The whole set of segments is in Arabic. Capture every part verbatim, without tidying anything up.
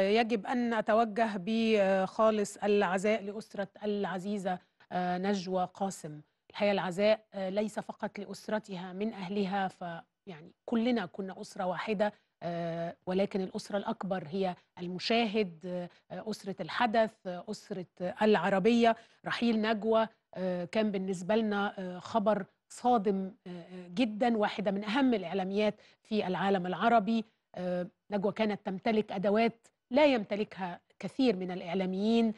يجب أن أتوجه بخالص العزاء لأسرة العزيزة نجوى قاسم. الحقيقة العزاء ليس فقط لأسرتها من أهلها، فيعني كلنا كنا أسرة واحدة، ولكن الأسرة الأكبر هي المشاهد، أسرة الحدث، أسرة العربية. رحيل نجوى كان بالنسبة لنا خبر صادم جدا، واحدة من أهم الإعلاميات في العالم العربي. نجوى كانت تمتلك أدوات لا يمتلكها كثير من الإعلاميين،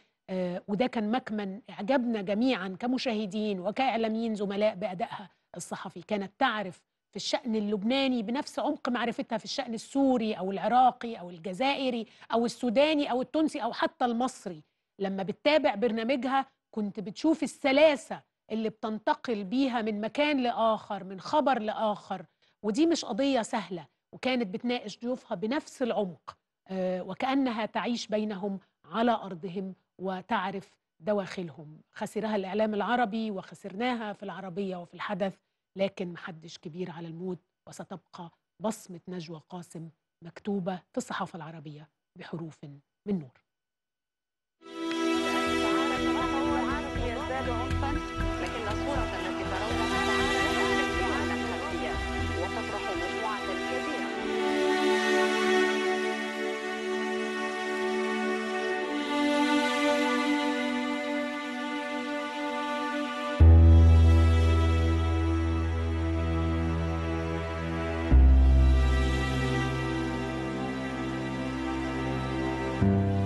وده كان مكمن إعجابنا جميعا كمشاهدين وكإعلاميين زملاء بأدائها الصحفي. كانت تعرف في الشأن اللبناني بنفس عمق معرفتها في الشأن السوري أو العراقي أو الجزائري أو السوداني أو التونسي أو حتى المصري. لما بتتابع برنامجها كنت بتشوف السلاسة اللي بتنتقل بيها من مكان لآخر، من خبر لآخر، ودي مش قضية سهلة. وكانت بتناقش ضيوفها بنفس العمق، أه وكأنها تعيش بينهم على أرضهم وتعرف دواخلهم. خسرها الإعلام العربي وخسرناها في العربية وفي الحدث، لكن محدش كبير على الموت، وستبقى بصمة نجوى قاسم مكتوبة في الصحافة العربية بحروف من نور. Thank you.